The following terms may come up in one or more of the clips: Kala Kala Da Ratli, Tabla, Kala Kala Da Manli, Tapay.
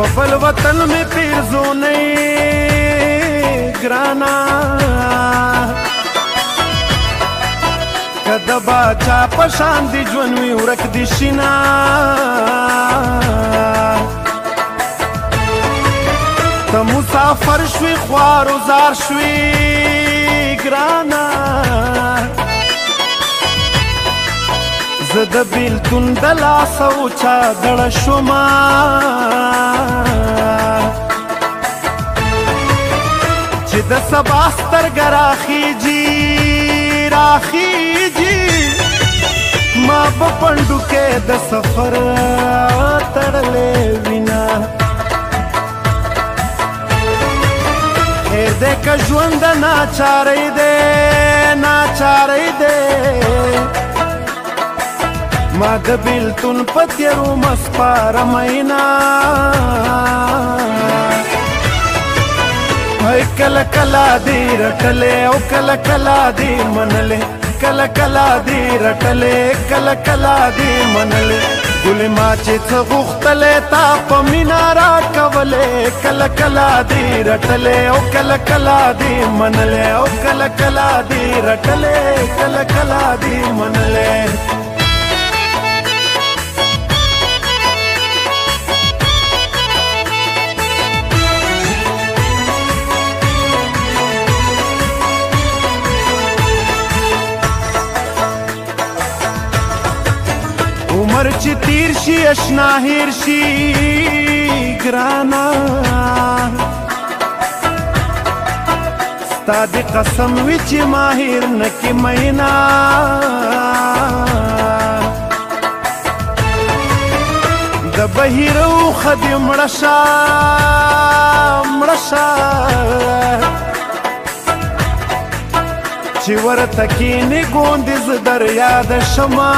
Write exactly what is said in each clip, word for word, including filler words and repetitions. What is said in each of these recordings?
Waffle वतन में पीर जोने ग्राना कदबा चापा शांति ज्वनवी उरक दिशिना त मुसाफर श्वी ख्वार उजार श्वी ग्राना زد بیلتون دلاسا اوچا دڑا شما چی دا سباستر گراخی جی راخی جی ما بپندو کے دا سفر تڑلے وینا ایر دے کجوان دا ناچاری دے ناچاری دے माद बिल्तुन पत्यरू मस्पार मैना हाय कला कला दी रटले ओ कला कला दी मनले कला कला दी रटले कला कला दी मनले गुल माचे चुख्तले ताप मिनारा कवले कला कला दी रटले ओ कला कला दी मनले ओ कला कला दी रटले कला कला दी मनले उमर ची तीर शी अशना हीर शी ग्राना स्तादी कसम विच माहिर नकी महीना दबहिरो खदी मड़शा मड़शा चिवर तकीनी गोंदिज दर्याद शमा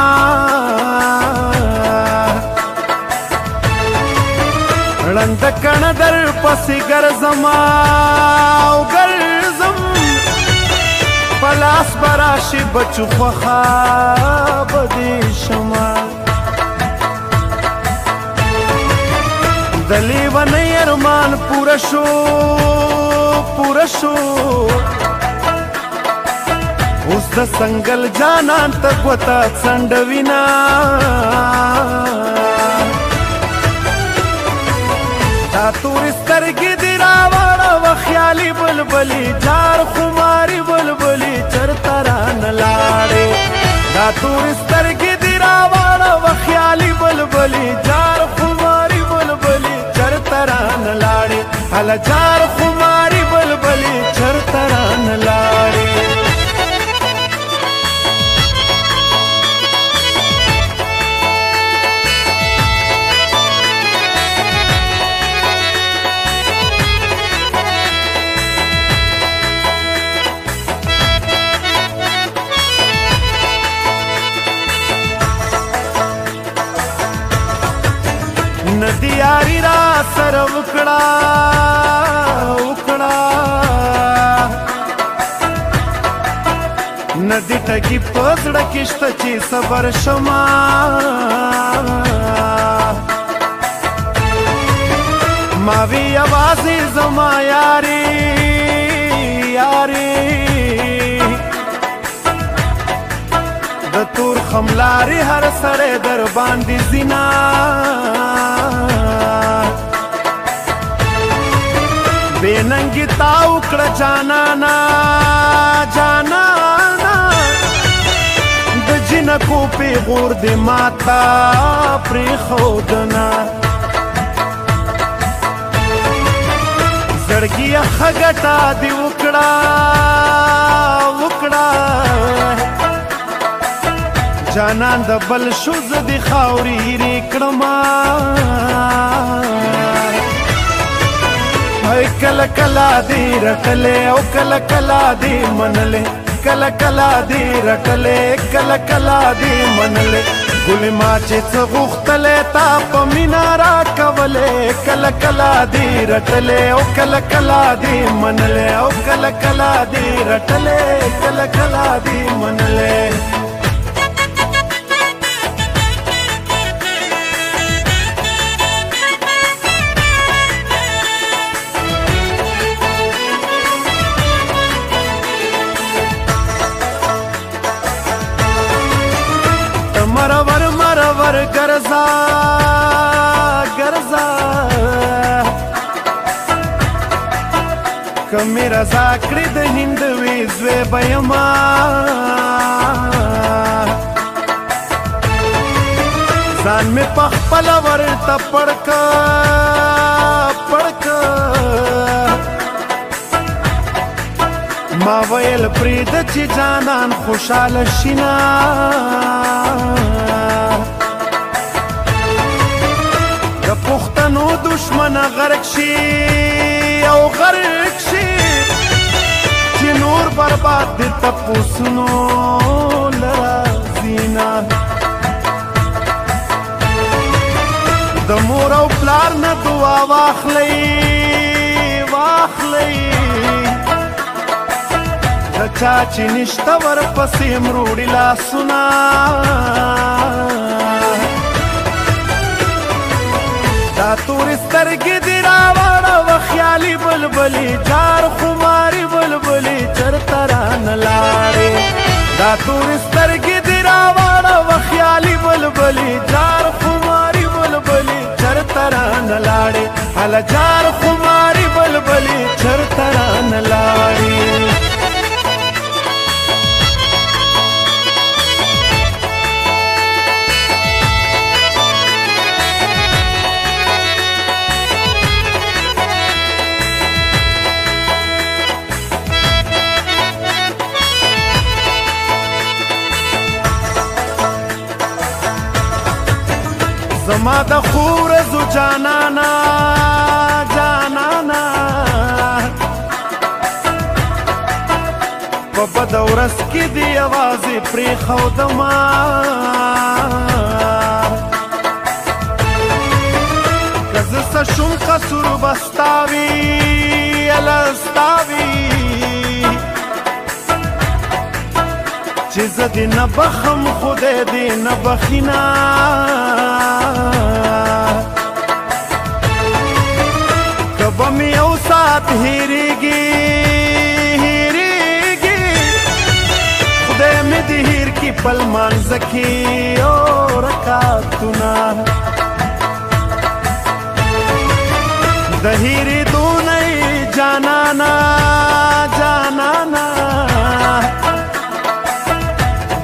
रंद कण दर पसी गर्जमा गर्जम पलास बराशी बचु ख्वाब दी शमा दली वने अरमान पूरा शो पूरा शो उस द संगल जाना तक वता संडविना तातूर स्तरगी दिरावाड़ा व ख्याली बलबली चार खुमारी बलबली चरतरा न लाड़े तातूर स्तरगी दिरावाड़ा व ख्याली बलबली चार खुमारी बलबली चरतरा न लाड़े हला चार खुमारी बलबली चरतरा न लाड़े नदियारी रा सर उकड़ा उकड़ा नदी ठगी पसड़ किश्त ची सबर शमा मावी आवाज़ी जमा यारी यारी दतूर खमलारी हर सरे दर बांदी जिना बेनंगी ताऊ कड़ा जाना ना जाना ना दजिन को पे गोर दे माता प्री खोदना जड़गी खगटा दी उकड़ा उकड़ा जाना दबल शुज दिखाउरी रे कड़मा कला कला दी रटले ओ कला कला दी मनले कला कला दी रटले कला कला दी मनले गुल माचे चुख्तले ताप मिनारा कवले कला कला दी रटले ओ कला कला दी मनले ओ कला कला दी रटले कला कला दी मनले गरजा गरजा कमेरा साकड़ी द हिंद विश्वे बयमा जान में पख पलवर तपड़का पड़का मावेल प्रीत ची जानान खुशाल शिना द पुख्तनो दुश्मन गरक्षी ओ गरक्षी ची नूर बर्बाद तपु सुनो लराजीना د مور او پلار نه دعا واخلي واخلي رچا چې نشته ور پسې مروړي لاسونه دا تورې سترګې دې راوړه خیالي بلبلې چار خماري بلبلې چرته رانه لاړې دا تورې سترګې دې راوړه خیالي بلبلې چار خماري بلبلې چر تران لاړې هله جار خماري بلبلې چر تران لاړې زما د خورزو جانانا جانانا په بده ورځ کې دې یوازې پرېښوده ما که زه څه شوم قصور به ستا وي اله ستا وي چې زه دې نه بخم خدای دې نه بخینه कबमी ओ साथ हीरेगी हीरेगी खुदे में दिहीर की पलमान जखी ओ रखा तुना दहीरी दू नहीं जाना ना जाना ना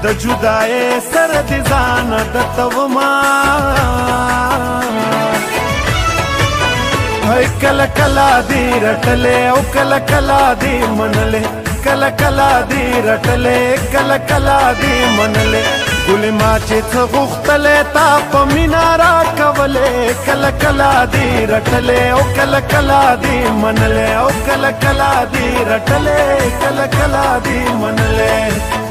द जुदाए सर दिजान द तवमा कला कला दी रटले ओ कला कला दी मनले कला कला दी रटले कला कला दी मनले गुले माचे थगुख्तले ताप मिनारा कवले कला कला दी रटले ओ कला कला दी मनले ओ कला कला दी रटले कला कला दी मनले।